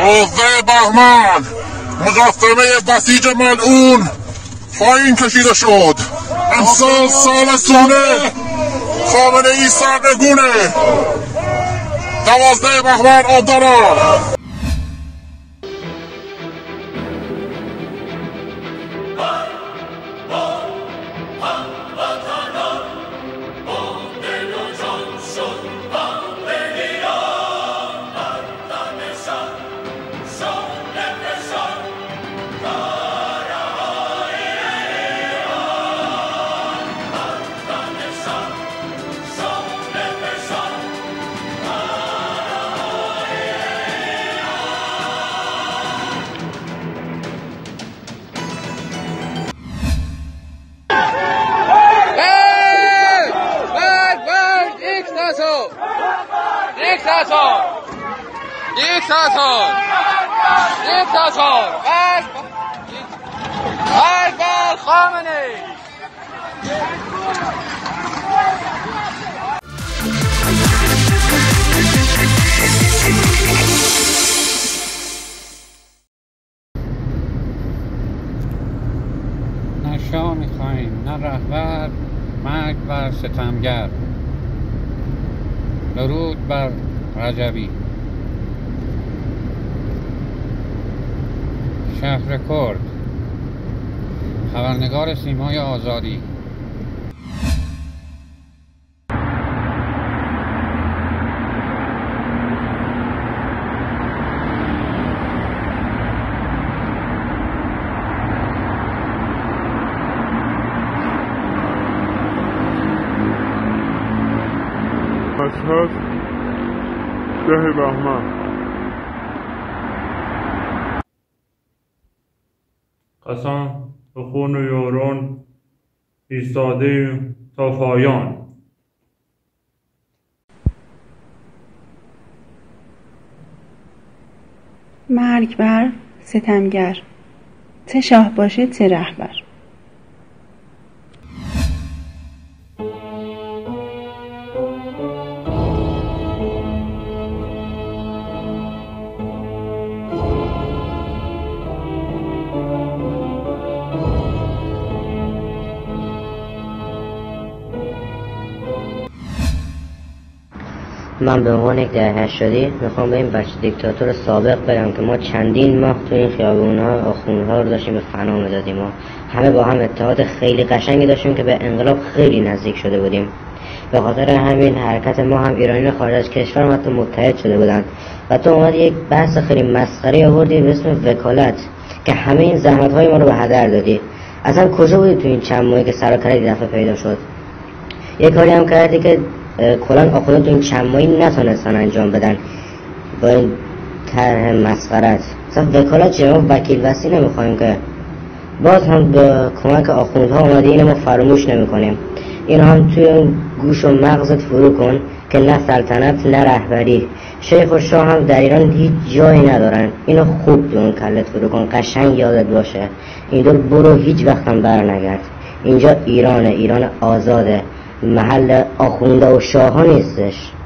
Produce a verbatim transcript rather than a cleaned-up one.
قوه بهمن مقفمه بسیج ملعون پایین کشیده شد. امسال سال سونه خامنه ای سرنگونه. دوازده بهمن آبدانان. دیکتاتور دیکتاتور بربر خامنه‌ای. نه شاه میخوایم، نه رهبر، مرگ بر ستمگر. درود بر رجبی. شهر کرد. خبرنگار سیمای آزادی. مشهد ده بهمن. قسم به خون و یاران ایستاده تا پایان. مرگ بر ستمگر. چه شاه باشه چه رهبر. من به عنوان یک دهه شدی میخوام به این بچه دیکتاتور سابق بگم که ما چندین ماه تو این خیابون‌ها و آخوندها رو داشتیم به فنا می‌دادیم. ما همه با هم اتحاد خیلی قشنگی داشتیم که به انقلاب خیلی نزدیک شده بودیم. به خاطر همین حرکت ما هم ایرانیان خارج از کشور هم حتی متحد شده بودن و تو اومد یک بحث خیلی مسخره‌ای آوردی به اسم وکالت که همه این زحمت‌های ما رو به هدر دادی. اصلا کجا بودی تو این چند ماهی که سر و کله دفعه پیدا شد؟ یه کاری هم کردی که کلان آخوندها تو این چند ماهی نتونستن انجام بدن با این طرح مسخرت. اصلا وکالت چیه؟ ما وکیل وصی نمیخوایم که. باز هم به کمک آخوندها اومده. این ما فراموش نمیکنیم. این هم توی گوش و مغزت فرو کن که نه سلطنت نه رهبری، شیخ و شاه هم در ایران هیچ جایی ندارن. اینو خوب تو اون کلت فرو کن، قشنگ یادت باشه. اینطور برو هیچ وقت هم بر نگرد. اینجا ایرانه، ایران آزاده، محل آخونده و شاها نیستش.